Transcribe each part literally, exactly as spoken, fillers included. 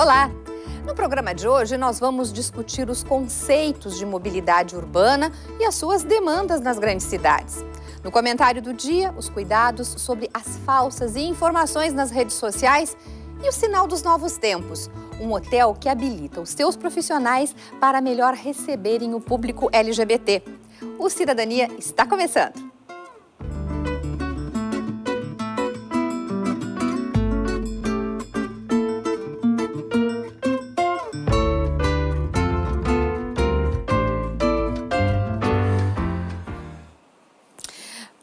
Olá! No programa de hoje, nós vamos discutir os conceitos de mobilidade urbana e as suas demandas nas grandes cidades. No comentário do dia, os cuidados sobre as falsas e informações nas redes sociais e o sinal dos novos tempos, um hotel que habilita os seus profissionais para melhor receberem o público L G B T. O Cidadania está começando!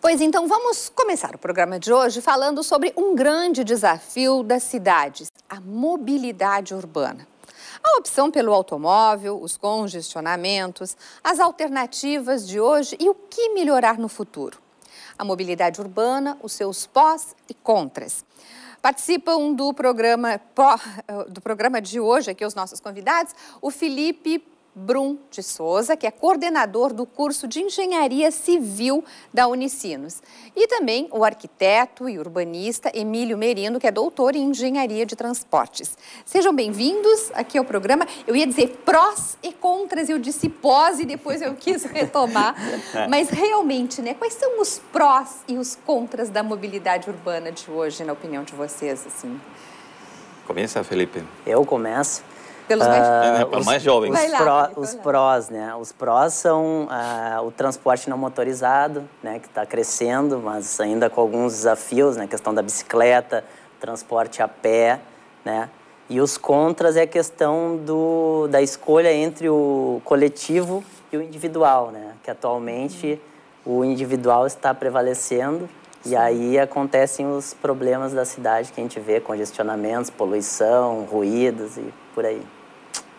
Pois então, vamos começar o programa de hoje falando sobre um grande desafio das cidades, a mobilidade urbana. A opção pelo automóvel, os congestionamentos, as alternativas de hoje e o que melhorar no futuro. A mobilidade urbana, os seus pós e contras. Participam do programa, do programa de hoje aqui os nossos convidados, o Felipe Brum de Souza, que é coordenador do curso de Engenharia Civil da Unisinos. E também o arquiteto e urbanista Emílio Merino, que é doutor em Engenharia de Transportes. Sejam bem-vindos aqui ao programa. Eu ia dizer prós e contras, eu disse pós e depois eu quis retomar. Mas realmente, né, quais são os prós e os contras da mobilidade urbana de hoje, na opinião de vocês? Assim? Começa, Felipe. Eu começo. Pelos mais, uh, os, mais jovens. Os, lá, pró, os prós, né? Os prós são uh, o transporte não motorizado, né? Que está crescendo, mas ainda com alguns desafios, né? Questão da bicicleta, transporte a pé, né? E os contras é a questão do, da escolha entre o coletivo e o individual, né? Que atualmente hum. o individual está prevalecendo. Sim. E aí acontecem os problemas da cidade que a gente vê, congestionamentos, poluição, ruídos e por aí.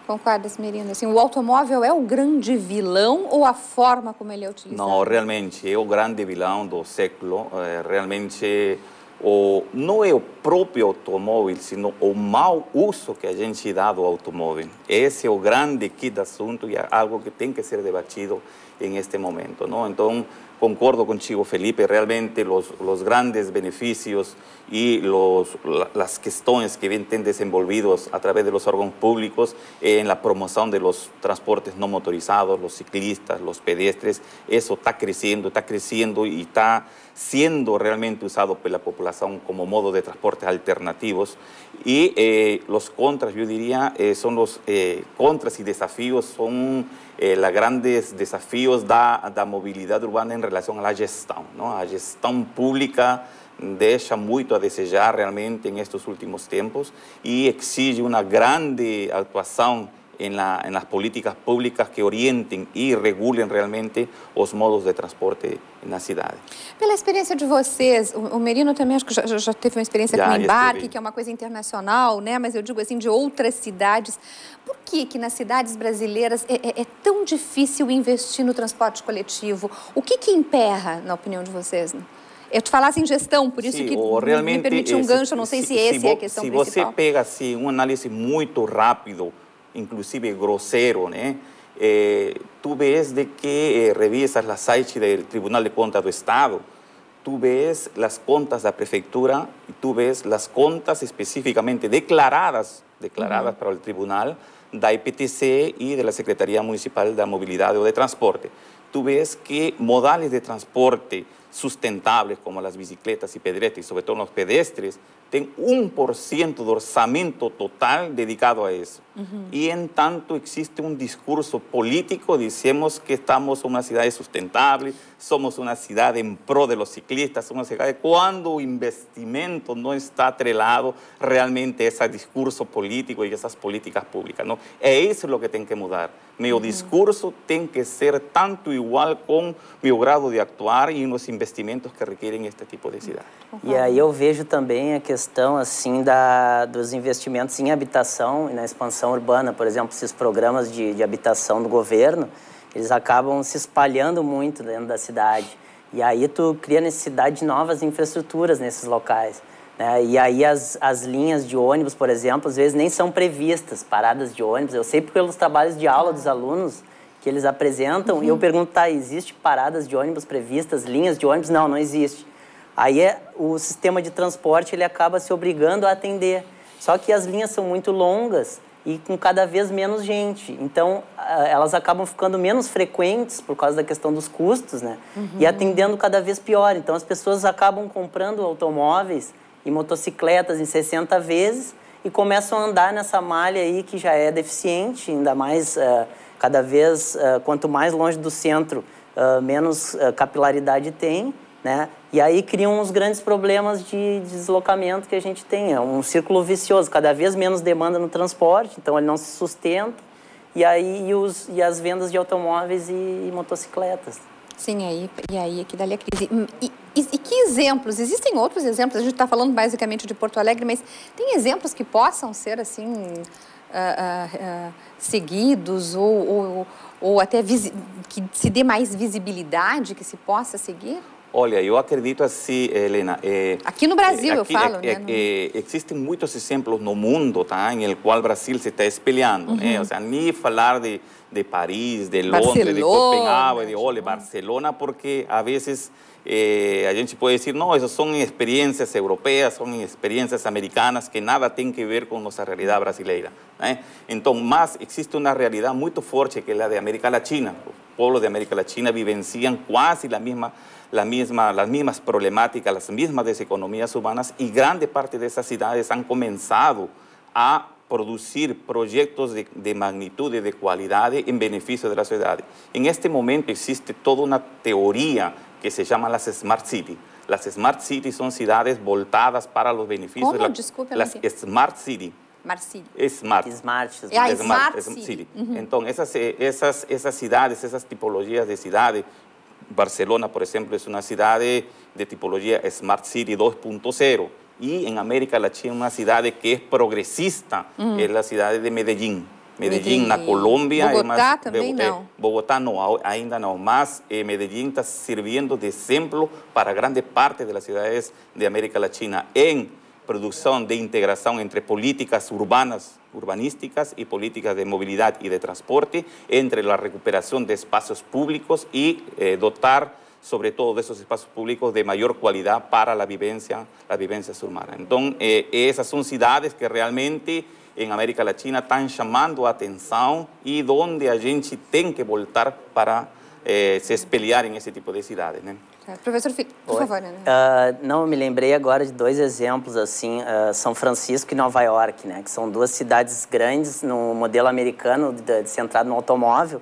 Concordas, Merino? Assim, o automóvel é o grande vilão ou a forma como ele é utilizado? Não, realmente, é o grande vilão do século. É, realmente, o, não é o próprio automóvel, sino o mau uso que a gente dá do automóvel. Esse é o grande quid do assunto e é algo que tem que ser debatido em este momento, não? Então, concordo contigo, Felipe, realmente os, os grandes benefícios e los, as questões que vêm tendo desenvolvidos a través dos órgãos públicos em la promoção de los transportes não motorizados, os ciclistas, os pedestres, isso está crescendo, está crescendo e está sendo realmente usado pela população como modo de transportes alternativos. E eh, os contras, eu diria, eh, são os eh, contras e desafios, são eh, os grandes desafios da, da mobilidade urbana em relação à gestão, não? A gestão pública deixa muito a desejar realmente nestes últimos tempos e exige uma grande atuação em nas políticas públicas que orientem e regulem realmente os modos de transporte na cidade. Pela experiência de vocês, o Merino também acho que já, já teve uma experiência já, com o embarque, que é uma coisa internacional, né? Mas eu digo assim, de outras cidades. Por que que nas cidades brasileiras é, é, é tão difícil investir no transporte coletivo? O que que emperra, na opinião de vocês, né? Eu te falasse em gestão, por isso sí, que me permite um gancho, não sei se, se essa se é a questão se principal. Se você pega assim, uma análise muito rápido, inclusive grosero, né? Eh, tú ves de que eh, revisas la site del Tribunal de Contas del Estado, tú ves las contas de la prefectura y tú ves las contas específicamente declaradas, declaradas uh-huh. para el Tribunal da I P T C y de la Secretaría Municipal de Movilidad o de Transporte. Tú ves que modales de transporte sustentables como las bicicletas y pedestres, y sobre todo los pedestres, tienen un por ciento de orçamento total dedicado a eso. Uh-huh. Y en tanto existe un discurso político, decimos que estamos en una ciudad sustentable, somos una ciudad en pro de los ciclistas, somos una ciudad cuando el investimento no está atrelado realmente a ese discurso político y esas políticas públicas, ¿no? Eso es lo que tienen que mudar. Mi uh-huh. discurso tiene que ser tanto igual con mi grado de actuar y los investimentos que requerem este tipo de cidade. E aí eu vejo também a questão assim da dos investimentos em habitação e na expansão urbana, por exemplo, esses programas de, de habitação do governo, eles acabam se espalhando muito dentro da cidade. E aí tu cria necessidade de novas infraestruturas nesses locais, né? E aí as, as linhas de ônibus, por exemplo, às vezes nem são previstas, paradas de ônibus. Eu sei pelos trabalhos de aula dos alunos que eles apresentam, uhum. e eu pergunto, tá, existe paradas de ônibus previstas, linhas de ônibus? Não, não existe. Aí é, o sistema de transporte, ele acaba se obrigando a atender. Só que as linhas são muito longas e com cada vez menos gente. Então, elas acabam ficando menos frequentes por causa da questão dos custos, né? Uhum. E atendendo cada vez pior. Então, as pessoas acabam comprando automóveis e motocicletas em sessenta vezes e começam a andar nessa malha aí que já é deficiente, ainda mais uh, cada vez, uh, quanto mais longe do centro, uh, menos uh, capilaridade tem, né? E aí criam uns grandes problemas de deslocamento que a gente tem. É um círculo vicioso, cada vez menos demanda no transporte, então ele não se sustenta, e aí e os, e as vendas de automóveis e, e motocicletas. Sim, aí, e aí é que dá-lhe a crise. E, e, e que exemplos? Existem outros exemplos? A gente está falando basicamente de Porto Alegre, mas tem exemplos que possam ser assim uh, uh, uh, seguidos ou, ou, ou até que se dê mais visibilidade, que se possa seguir? Olha, eu acredito assim, Helena. É, aqui no Brasil, é, aqui, eu falo, é, né? É, é, existem muitos exemplos no mundo, tá? Em qual o Brasil se está espelhando, uhum. né? Ou seja, nem falar de, de Paris, de Londres, Barcelona, de Copenhague, de olha, Barcelona, porque, às vezes, é, a gente pode dizer, não, essas são experiências europeias, são experiências americanas que nada tem a ver com nossa realidade brasileira, né? Então, mas existe uma realidade muito forte, que é a da América Latina. Os povos da América Latina vivenciam quase a mesma... La misma, las mismas problemáticas, las mismas deseconomías urbanas, y grande parte de esas ciudades han comenzado a producir proyectos de, de magnitud y de cualidad en beneficio de la ciudad. En este momento existe toda una teoría que se llama las smart city. Las smart city son ciudades voltadas para los beneficios. ¿Cómo? De la, Disculpe, las sí. smart city. Smart City. Smart. Smart, smart, é a smart, smart City. Uhum. Então esas, esas, esas ciudades, esas tipologías de ciudades. Barcelona, por ejemplo, es una ciudad de, de tipología Smart City dos punto cero. Y en América Latina una ciudad que es progresista, mm. es la ciudad de Medellín. Medellín, Medellín. Na Colombia. Bogotá é mais, também Be, não. Eh, Bogotá não, ainda não, mas eh, Medellín está servindo de exemplo para grande parte das cidades de América Latina em produção de integração entre políticas urbanas, urbanísticas e políticas de mobilidade e de transporte, entre a recuperação de espaços públicos e eh, dotar, sobretudo, desses espaços públicos de maior qualidade para a vivência, a vivência urbana. Então, eh, essas são cidades que realmente em América Latina estão chamando a atenção e onde a gente tem que voltar para eh, se espelhar em esse tipo de cidades, né? Professor Filipe, por favor. Né? Uh, não, eu me lembrei agora de dois exemplos, assim, uh, São Francisco e Nova York, né? Que são duas cidades grandes no modelo americano de, de centrado no automóvel.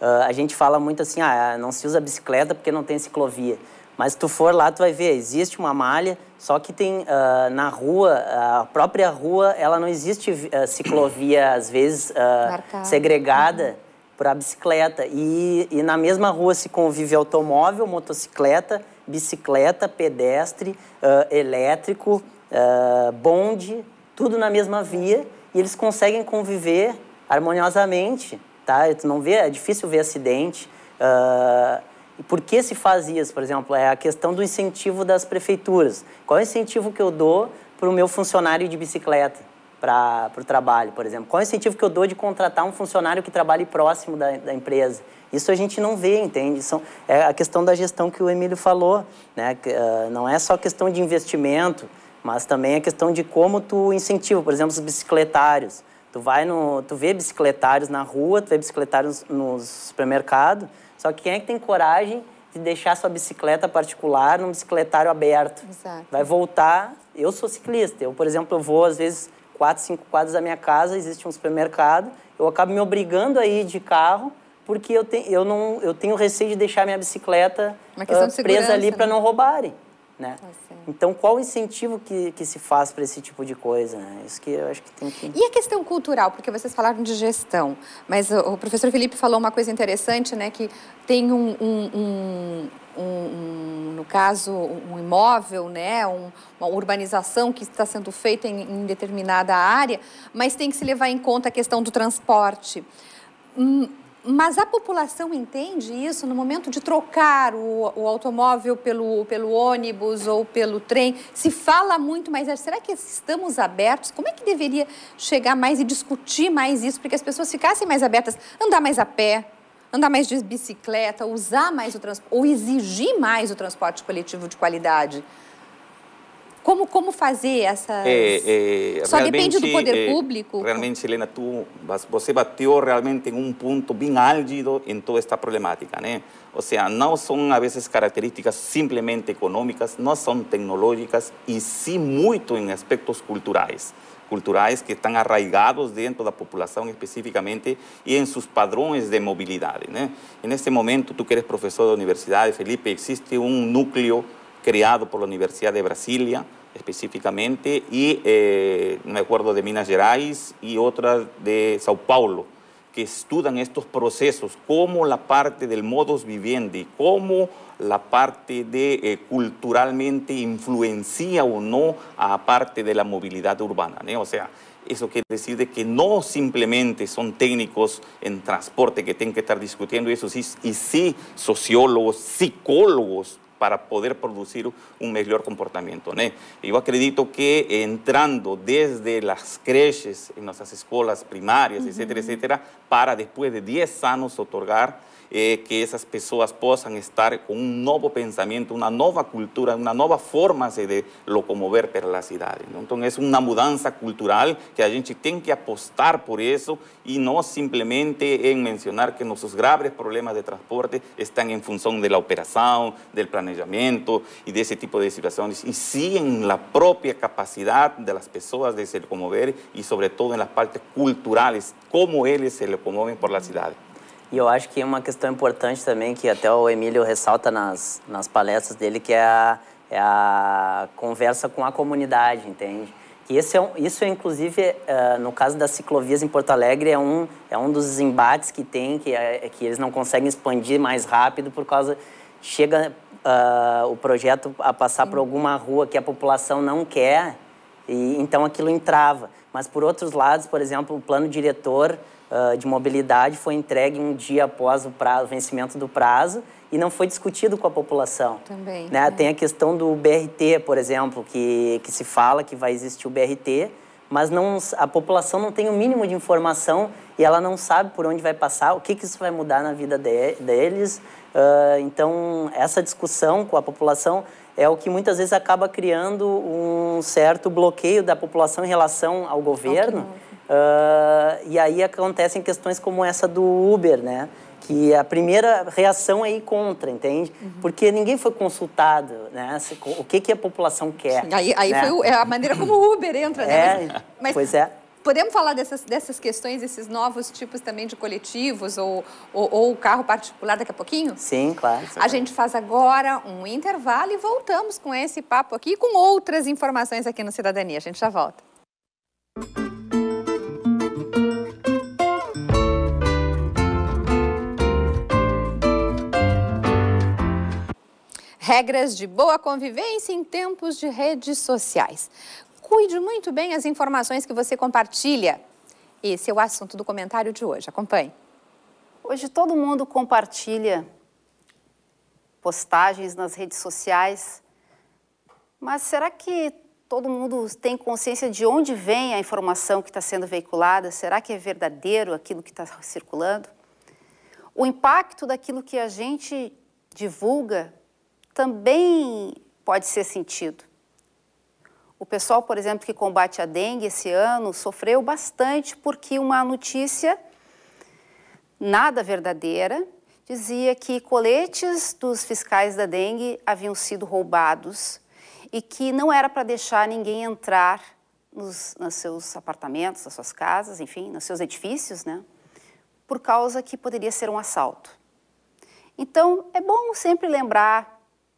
Uh, a gente fala muito assim, ah, não se usa bicicleta porque não tem ciclovia. Mas se tu for lá, tu vai ver, existe uma malha, só que tem uh, na rua, a própria rua, ela não existe uh, ciclovia, às vezes, uh, segregada. Uhum. Para a bicicleta. E, e na mesma rua se convive automóvel, motocicleta, bicicleta, pedestre, uh, elétrico, uh, bonde, tudo na mesma via. E eles conseguem conviver harmoniosamente, tá? Tu não vê, é difícil ver acidente. Uh, e por que se faz isso, por exemplo? É a questão do incentivo das prefeituras. Qual é o incentivo que eu dou para o meu funcionário de bicicleta? Para o trabalho, por exemplo. Qual é o incentivo que eu dou de contratar um funcionário que trabalhe próximo da, da empresa? Isso a gente não vê, entende? São, é a questão da gestão que o Emílio falou, né? Que, uh, não é só questão de investimento, mas também é questão de como tu incentiva, por exemplo, os bicicletários. Tu, vai no, tu vê bicicletários na rua, tu vê bicicletários no supermercado, só que quem é que tem coragem de deixar sua bicicleta particular num bicicletário aberto? Exato. Vai voltar... Eu sou ciclista, eu, por exemplo, eu vou às vezes... quatro, cinco quadros da minha casa, existe um supermercado, eu acabo me obrigando a ir de carro, porque eu, te, eu, não, eu tenho receio de deixar minha bicicleta uh, presa ali, né? Para não roubarem, né? Assim. Então, qual o incentivo que, que se faz para esse tipo de coisa, né? Isso que eu acho que tem que... E a questão cultural, porque vocês falaram de gestão, mas o professor Felipe falou uma coisa interessante, né? Que tem um... um, um... Um, um, no caso, um imóvel, né, um, uma urbanização que está sendo feita em, em determinada área, mas tem que se levar em conta a questão do transporte. Hum, mas a população entende isso no momento de trocar o, o automóvel pelo, pelo ônibus ou pelo trem? Se fala muito, mas será que estamos abertos? Como é que deveria chegar mais e discutir mais isso para que as pessoas ficassem mais abertas, andar mais a pé? Andar mais de bicicleta, usar mais o transporte, ou exigir mais o transporte coletivo de qualidade? Como, como fazer essas... É, é, Só depende do poder é, público? Realmente, Helena, tu, você bateu realmente em um ponto bem álgido em toda esta problemática, né? Ou seja, não são, às vezes, características simplesmente econômicas, não são tecnológicas e sim muito em aspectos culturais. Culturais que estão arraigados dentro da população especificamente e em seus padrões de mobilidade, né? E neste momento, tu que eres professor da universidade, Felipe, existe um núcleo criado por la Universidad de Brasilia, específicamente, y eh, me acuerdo de Minas Gerais y otras de Sao Paulo, que estudian estos procesos, como la parte del modus vivendi, como la parte de eh, culturalmente influencia o no a parte de la movilidad urbana, ¿no? O sea, eso quiere decir de que no simplemente son técnicos en transporte que tienen que estar discutiendo eso, sí, y sí sociólogos, psicólogos, para poder producir un mejor comportamiento, ¿no? Yo acredito que entrando desde las creches, en nuestras escuelas primarias, uh-huh. etcétera, etcétera, para después de diez años otorgar eh, que esas personas puedan estar con un nuevo pensamiento, una nueva cultura, una nueva forma de locomover por la ciudad, ¿no? Entonces es una mudanza cultural que a gente tiene que apostar por eso y no simplemente en mencionar que nuestros graves problemas de transporte están en función de la operación, del planejamiento, y de ese tipo de situaciones, y sí en la propia capacidad de las personas de se locomover y sobre todo en las partes culturales, como eles se locomovem por la ciudad. E eu acho que é uma questão importante também, que até o Emílio ressalta nas, nas palestras dele, que é a, é a conversa com a comunidade, entende? Que esse é um, isso, é, inclusive, uh, no caso das ciclovias em Porto Alegre, é um, é um dos embates que tem, que, é, que eles não conseguem expandir mais rápido por causa... chega uh, o projeto a passar por alguma rua que a população não quer, e então aquilo entrava. Mas, por outros lados, por exemplo, o plano diretor uh, de mobilidade foi entregue um dia após o, prazo, o vencimento do prazo e não foi discutido com a população. Também. Né? É. Tem a questão do B R T, por exemplo, que, que se fala que vai existir o B R T, mas não, a população não tem o mínimo de informação e ela não sabe por onde vai passar, o que, que isso vai mudar na vida de, deles. Uh, então, essa discussão com a população é o que muitas vezes acaba criando um certo bloqueio da população em relação ao governo. Uh, e aí acontecem questões como essa do Uber, né? Que a primeira reação é ir contra, entende? Uhum. Porque ninguém foi consultado, né? O que, que a população quer. Aí, aí né? foi a maneira como o Uber entra, né? É, mas, pois é. Podemos falar dessas, dessas questões, esses novos tipos também de coletivos ou, ou, ou carro particular daqui a pouquinho? Sim, claro. A gente faz agora um intervalo e voltamos com esse papo aqui com outras informações aqui no Cidadania. A gente já volta. Regras de boa convivência em tempos de redes sociais. Cuide muito bem as informações que você compartilha. Esse é o assunto do comentário de hoje. Acompanhe. Hoje todo mundo compartilha postagens nas redes sociais, mas será que todo mundo tem consciência de onde vem a informação que está sendo veiculada? Será que é verdadeiro aquilo que está circulando? O impacto daquilo que a gente divulga também pode ser sentido. O pessoal, por exemplo, que combate a dengue esse ano, sofreu bastante porque uma notícia nada verdadeira dizia que coletes dos fiscais da dengue haviam sido roubados e que não era para deixar ninguém entrar nos, nos seus apartamentos, nas suas casas, enfim, nos seus edifícios, né? Por causa que poderia ser um assalto. Então, é bom sempre lembrar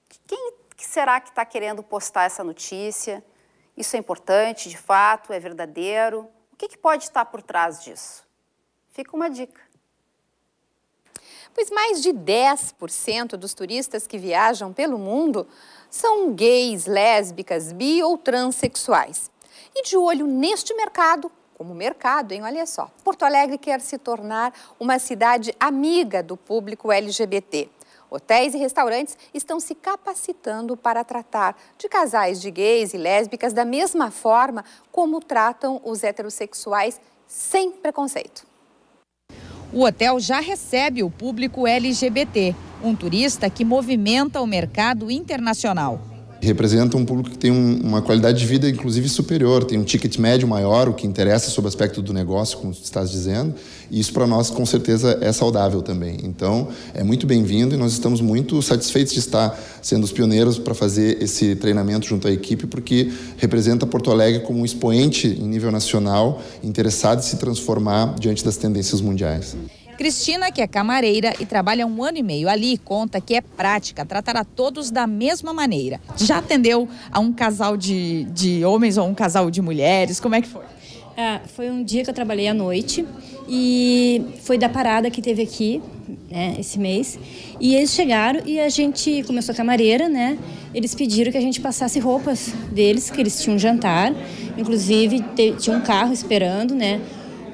de quem que será que está querendo postar essa notícia. Isso é importante, de fato, é verdadeiro. O que, que pode estar por trás disso? Fica uma dica. Pois mais de dez por cento dos turistas que viajam pelo mundo são gays, lésbicas, bi ou transexuais. E de olho neste mercado, como mercado, hein? Olha só. Porto Alegre quer se tornar uma cidade amiga do público L G B T. Hotéis e restaurantes estão se capacitando para tratar de casais de gays e lésbicas da mesma forma como tratam os heterossexuais, sem preconceito. O hotel já recebe o público L G B T, um turista que movimenta o mercado internacional. representa um público que tem um, uma qualidade de vida, inclusive, superior, tem um ticket médio maior, o que interessa sob o aspecto do negócio, como tu estás dizendo, e isso para nós, com certeza, é saudável também. Então, é muito bem-vindo e nós estamos muito satisfeitos de estar sendo os pioneiros para fazer esse treinamento junto à equipe, porque representa Porto Alegre como um expoente em nível nacional, interessado em se transformar diante das tendências mundiais. Cristina, que é camareira e trabalha há um ano e meio ali, conta que é prática tratar a todos da mesma maneira. Já atendeu a um casal de, de homens ou um casal de mulheres? Como é que foi? Ah, foi um dia que eu trabalhei à noite e foi da parada que teve aqui, né, esse mês. E eles chegaram e a gente começou a camareira, né? Eles pediram que a gente passasse roupas deles, que eles tinham um jantar. Inclusive, tinha um carro esperando, né?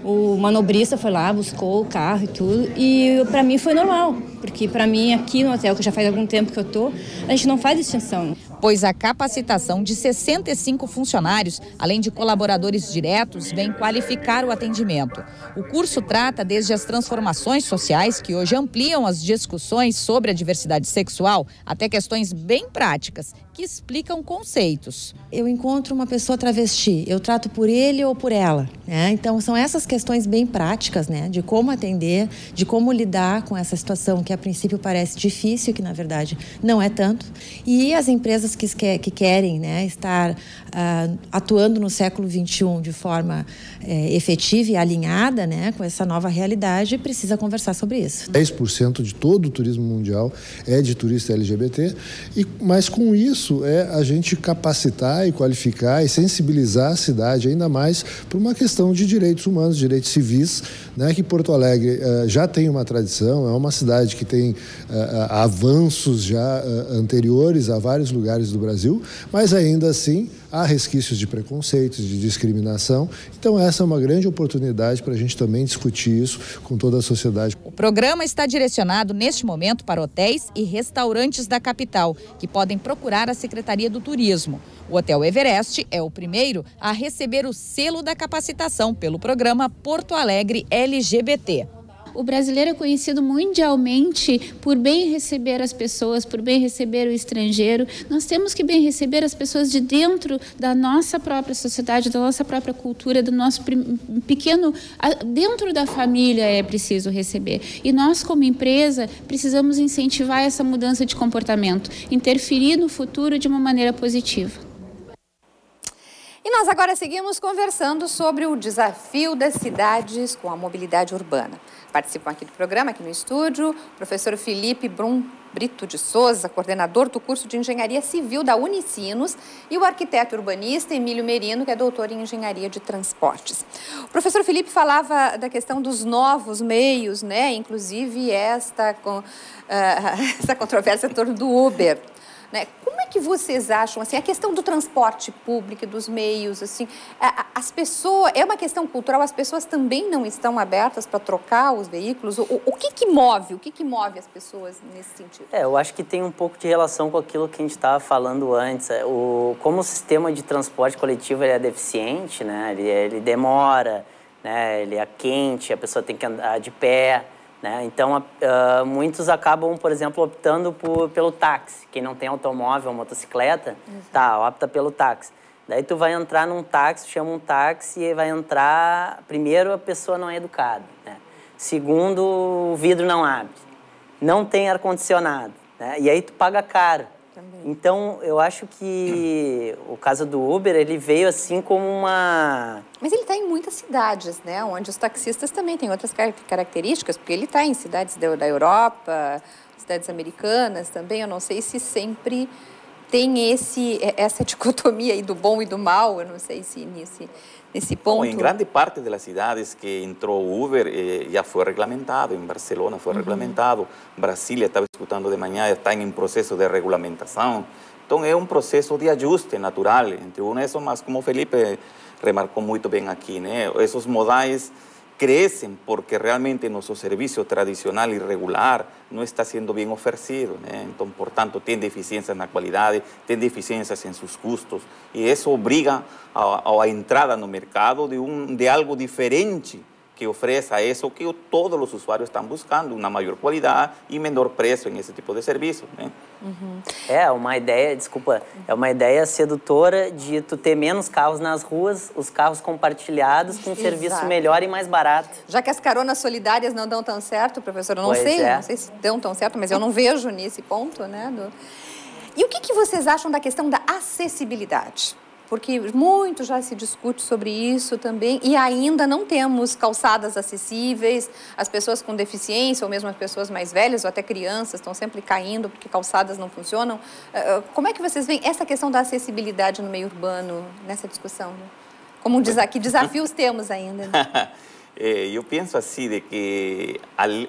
O manobrista foi lá, buscou o carro e tudo, e para mim foi normal, porque para mim aqui no hotel, que já faz algum tempo que eu tô, a gente não faz distinção. Pois a capacitação de sessenta e cinco funcionários, além de colaboradores diretos, vem qualificar o atendimento. O curso trata desde as transformações sociais, que hoje ampliam as discussões sobre a diversidade sexual, até questões bem práticas, que explicam conceitos. Eu encontro uma pessoa travesti, eu trato por ele ou por ela, né? Então são essas questões bem práticas, né? De como atender, de como lidar com essa situação que a princípio parece difícil, que na verdade não é tanto. E as empresas que, que querem, né, estar uh, atuando no século vinte e um de forma uh, efetiva e alinhada, né, com essa nova realidade, precisa conversar sobre isso. dez por cento de todo o turismo mundial é de turista L G B T, e, mas com isso Isso é a gente capacitar e qualificar e sensibilizar a cidade ainda mais para uma questão de direitos humanos, direitos civis, né? Que Porto Alegre uh, já tem uma tradição, é uma cidade que tem uh, avanços já uh, anteriores a vários lugares do Brasil, mas ainda assim há resquícios de preconceitos, de discriminação. Então essa é uma grande oportunidade para a gente também discutir isso com toda a sociedade. O programa está direcionado neste momento para hotéis e restaurantes da capital, que podem procurar a Secretaria do Turismo. O Hotel Everest é o primeiro a receber o selo da capacitação pelo programa Porto Alegre L G B T. O brasileiro é conhecido mundialmente por bem receber as pessoas, por bem receber o estrangeiro. Nós temos que bem receber as pessoas de dentro da nossa própria sociedade, da nossa própria cultura, do nosso pequeno... Dentro da família é preciso receber. E nós, como empresa, precisamos incentivar essa mudança de comportamento, interferir no futuro de uma maneira positiva. E nós agora seguimos conversando sobre o desafio das cidades com a mobilidade urbana. Participam aqui do programa, aqui no estúdio, o professor Felipe Brum Brum de Souza, coordenador do curso de Engenharia Civil da Unisinos, e o arquiteto urbanista Emílio Merino, que é doutor em Engenharia de Transportes. O professor Felipe falava da questão dos novos meios, né? Inclusive esta, uh, essa controvérsia em torno do Uber. Como é que vocês acham, assim, a questão do transporte público, dos meios, assim, as pessoas, é uma questão cultural, as pessoas também não estão abertas para trocar os veículos? O, o que que move, o que que move as pessoas nesse sentido? É, eu acho que tem um pouco de relação com aquilo que a gente estava falando antes. O, como o sistema de transporte coletivo ele é deficiente, né? Ele, ele demora, né? Ele é quente, a pessoa tem que andar de pé. Né? Então, uh, muitos acabam, por exemplo, optando por, pelo táxi. Quem não tem automóvel ou motocicleta, tá, opta pelo táxi. Daí tu vai entrar num táxi, chama um táxi e vai entrar... Primeiro, a pessoa não é educada. Né? Segundo, o vidro não abre. Não tem ar-condicionado. Né? E aí tu paga caro. Também. Então, eu acho que o caso do Uber, ele veio assim como uma... Mas ele está em muitas cidades, né? Onde os taxistas também têm outras características, porque ele está em cidades da Europa, cidades americanas também. Eu não sei se sempre tem esse, essa dicotomia aí do bom e do mal, eu não sei se nesse, nesse ponto... Bom, em grande parte das cidades que entrou o Uber, eh, já foi regulamentado. Em Barcelona foi uhum. regulamentado. Brasília, estava escutando de manhã, está em processo de regulamentação. Então, é um processo de ajuste natural entre um e isso, mas como o Felipe remarcou muito bem aqui, né? Esses modais crescem porque realmente nosso serviço tradicional e regular não está sendo bem oferecido, né? Então, portanto, tem deficiências na qualidade, tem deficiências em seus custos, e isso obriga a, a entrada no mercado de, um, de algo diferente que ofrezca eso que todos los usuarios están buscando, una mayor calidad y menor precio en ese tipo de servicio, né? Uhum. É uma ideia, desculpa, é uma ideia sedutora de tu ter menos carros nas ruas, os carros compartilhados com um Exato. serviço melhor e mais barato. Já que as caronas solidárias não dão tão certo, professor, eu não pois sei, é. não sei se dão tão certo, mas eu não vejo nesse ponto, né? Do... E o que, que vocês acham da questão da acessibilidade? Porque muito já se discute sobre isso também e ainda não temos calçadas acessíveis, as pessoas com deficiência ou mesmo as pessoas mais velhas ou até crianças estão sempre caindo porque calçadas não funcionam. Como é que vocês veem essa questão da acessibilidade no meio urbano nessa discussão? Né? Como um desafio, que desafios temos ainda? Né? É, eu penso assim, de que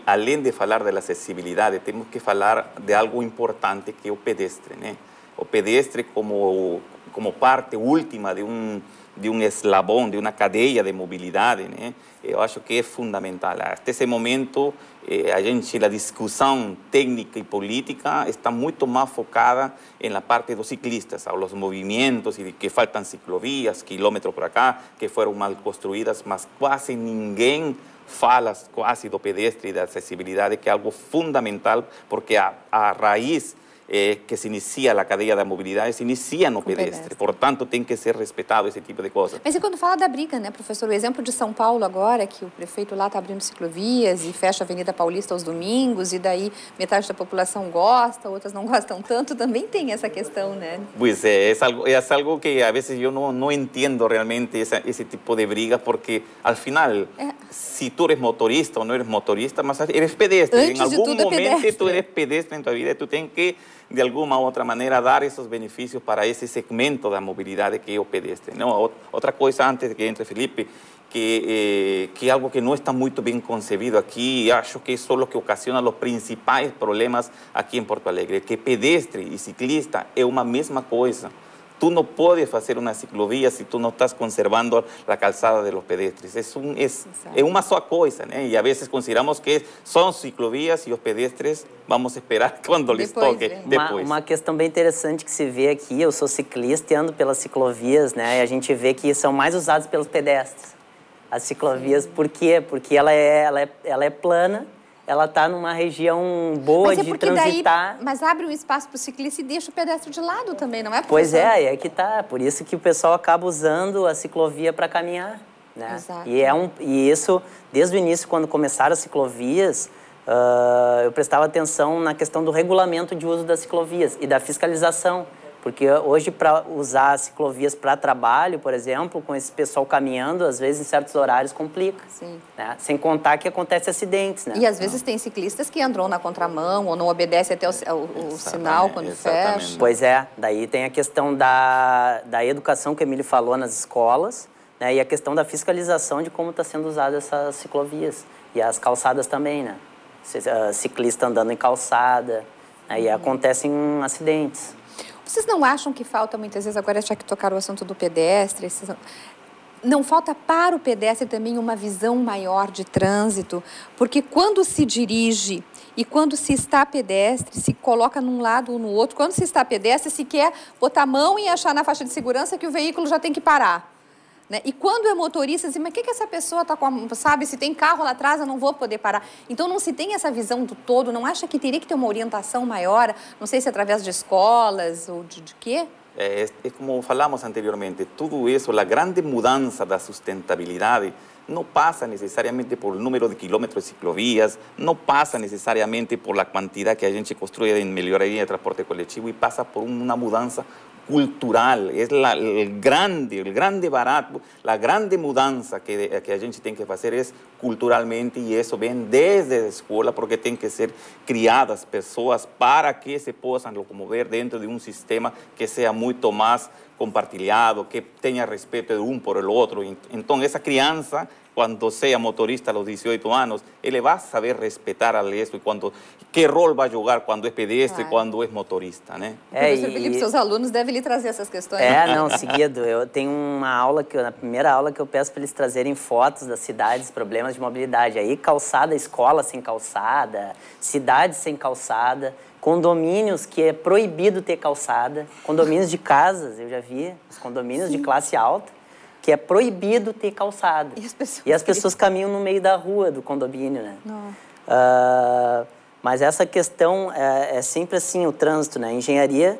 além de falar da acessibilidade, temos que falar de algo importante que é o pedestre, né? O pedestre como como parte última de um de um eslabão, de uma cadeia de mobilidade, né? Eu acho que é fundamental. Até esse momento, eh, a gente, a discussão técnica e política está muito mais focada na parte dos ciclistas, aos movimentos, e que faltam ciclovias, quilômetros para cá, que foram mal construídas, mas quase ninguém fala quase do pedestre e da acessibilidade, que é algo fundamental, porque a, a raiz Eh, que se inicia la cadena de movilidad, se inicia no pedestre. pedestre. Por tanto, tem que ser respeitado esse tipo de coisa. Mas e quando fala da briga, né, professor? O exemplo de São Paulo agora, que o prefeito lá está abrindo ciclovias e fecha a Avenida Paulista aos domingos, e daí metade da população gosta, outras não gostam tanto, também tem essa questão, né? Pois é, é algo, é algo que a vezes eu não, não entendo realmente essa, esse tipo de briga, porque, ao final, é. se tu eres motorista ou não eres motorista, mas eres pedestre. Antes em algum tudo, momento, pedestre. tu eres pedestre na tua vida, tu tem que de alguma outra maneira dar esses benefícios para esse segmento da mobilidade que é o pedestre. Não, outra coisa antes que entre Felipe, que eh, que é algo que não está muito bem concebido aqui, e acho que isso é o que ocasiona os principais problemas aqui em Porto Alegre, que pedestre e ciclista é uma mesma coisa. Tu não podes fazer uma ciclovia se tu não estás conservando a calçada dos pedestres. É, um, é, é uma só coisa, né? E a vezes consideramos que são ciclovias e os pedestres vamos esperar quando lhes toque. Né? Depois. Uma, uma questão bem interessante que se vê aqui, eu sou ciclista e ando pelas ciclovias, né? E a gente vê que são mais usados pelos pedestres. As ciclovias, Sim. por quê? Porque ela é, ela é, ela é plana, ela está numa região boa de transitar. Daí, mas abre um espaço para o ciclista e deixa o pedestre de lado também, não é? Pois é, é que tá. Por isso que o pessoal acaba usando a ciclovia para caminhar, né? Exato. E, é um, e isso, desde o início, quando começaram as ciclovias, uh, eu prestava atenção na questão do regulamento de uso das ciclovias e da fiscalização. Porque hoje, para usar ciclovias para trabalho, por exemplo, com esse pessoal caminhando, às vezes, em certos horários, complica. Sim. Né? Sem contar que acontece acidentes, né? E, às vezes, tem ciclistas que andam na contramão ou não obedecem até o, o sinal quando exatamente. fecha. Pois é. Daí tem a questão da, da educação que o Emílio falou nas escolas, né? E a questão da fiscalização de como está sendo usada essas ciclovias. E as calçadas também, né? Ciclista andando em calçada. Aí hum. acontecem acidentes. Vocês não acham que falta, muitas vezes, agora já que tocaram o assunto do pedestre, não falta para o pedestre também uma visão maior de trânsito? Porque quando se dirige e quando se está pedestre, se coloca num lado ou no outro, quando se está pedestre, se quer botar a mão e achar na faixa de segurança que o veículo já tem que parar. Né? E quando é motorista, assim, mas o que, que essa pessoa está com a, sabe, se tem carro lá atrás, eu não vou poder parar. Então, não se tem essa visão do todo, não acha que teria que ter uma orientação maior, não sei se através de escolas ou de, de quê? É, é como falamos anteriormente, tudo isso, a grande mudança da sustentabilidade não passa necessariamente por o número de quilômetros de ciclovias, não passa necessariamente por a quantidade que a gente construi em melhoria de transporte coletivo, e passa por uma mudança cultural. É o grande, grande barato, a grande mudança que, que a gente tem que fazer é culturalmente, e isso vem desde a escola, porque tem que ser criadas pessoas para que se possam locomover dentro de um sistema que seja muito mais compartilhado, que tenha respeito de um por el outro. Então, essa criança, quando seja motorista aos dezoito anos, ele vai saber respeitar a lei, e quando, que rol vai jogar quando é pedestre e claro. quando é motorista, né? É, professor Felipe, e... seus alunos devem lhe trazer essas questões. É, não, seguido. Eu tenho uma aula, que na primeira aula que eu peço para eles trazerem fotos das cidades, problemas de mobilidade. Aí calçada, escola sem calçada, cidades sem calçada, condomínios que é proibido ter calçada, condomínios de casas, eu já vi, os condomínios Sim. de classe alta. que é proibido ter calçada. E as pessoas, e as pessoas caminham no meio da rua do condomínio, né? Uh, mas essa questão é, é sempre assim, o trânsito, né? Engenharia,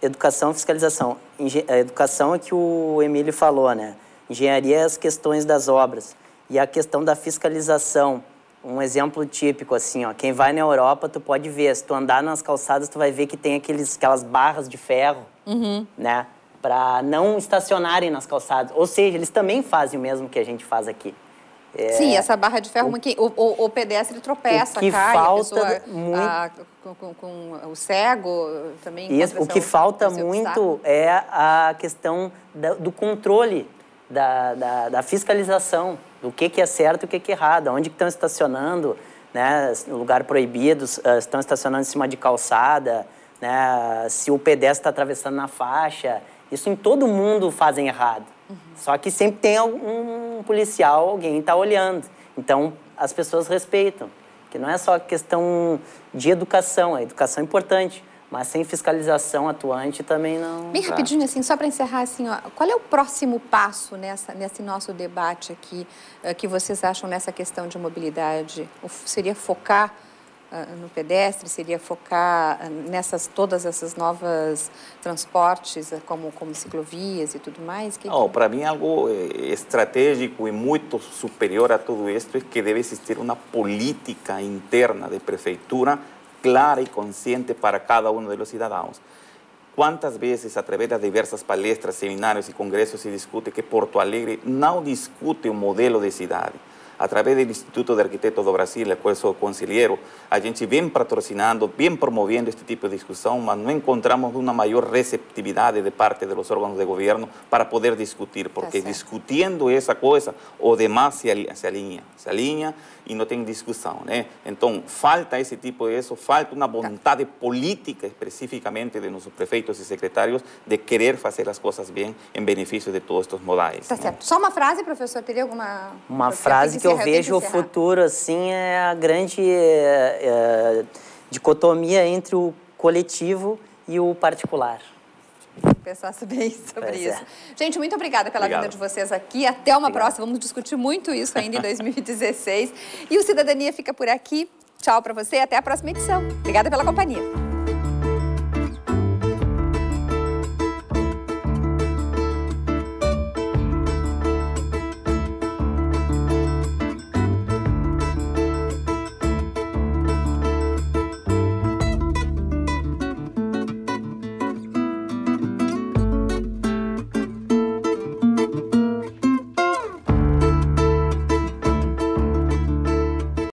educação, fiscalização. Engen a educação é que o Emílio falou, né? Engenharia é as questões das obras. E a questão da fiscalização, um exemplo típico, assim, ó, quem vai na Europa, tu pode ver, se tu andar nas calçadas, tu vai ver que tem aqueles, aquelas barras de ferro, uhum. né? Para não estacionarem nas calçadas. Ou seja, eles também fazem o mesmo que a gente faz aqui. É, Sim, essa barra de ferro, o, que, o, o, o pedestre tropeça, que cai, falta a pessoa, muito, a, com, com, com o cego também... Isso, o que falta muito é a questão da, do controle, da, da, da fiscalização, do que, que é certo e o que, que é errado, onde que estão estacionando, né, lugar proibido, estão estacionando em cima de calçada, né, se o pedestre está atravessando na faixa... Isso em todo mundo fazem errado. Uhum. Só que sempre tem algum policial, alguém está olhando. Então, as pessoas respeitam. Que não é só questão de educação. A educação é importante, mas sem fiscalização atuante também não... Bem rapidinho, assim, só para encerrar, assim, ó, qual é o próximo passo nessa, nesse nosso debate aqui que vocês acham nessa questão de mobilidade? Seria focar... no pedestre, seria focar nessas, todas essas novas transportes, como, como ciclovias e tudo mais? Que... Oh, para mim, algo estratégico e muito superior a tudo isso é que deve existir uma política interna de prefeitura clara e consciente para cada um dos cidadãos. Quantas vezes, através das diversas palestras, seminários e congressos, se discute que Porto Alegre não discute um modelo de cidade. A través do Instituto de Arquitetos do Brasil, a qual sou conselheiro, a gente vem patrocinando, vem promovendo este tipo de discussão, mas não encontramos uma maior receptividade de parte dos órgãos de governo para poder discutir, porque tá discutindo essa coisa, o demais se alinha, se alinha e não tem discussão, né? Então, falta esse tipo de isso, falta uma vontade tá. política, especificamente de nossos prefeitos e secretários, de querer fazer as coisas bem em benefício de todos estes modais. Tá né? certo. Só uma frase, professor, teria alguma... Uma frase que eu vejo o futuro, assim, é a grande é, é, dicotomia entre o coletivo e o particular. Pensasse bem sobre pois isso. É. Gente, muito obrigada pela Obrigado. vinda de vocês aqui. Até uma Obrigado. próxima. Vamos discutir muito isso ainda em dois mil e dezesseis. E o Cidadania fica por aqui. Tchau para você. Até a próxima edição. Obrigada pela companhia.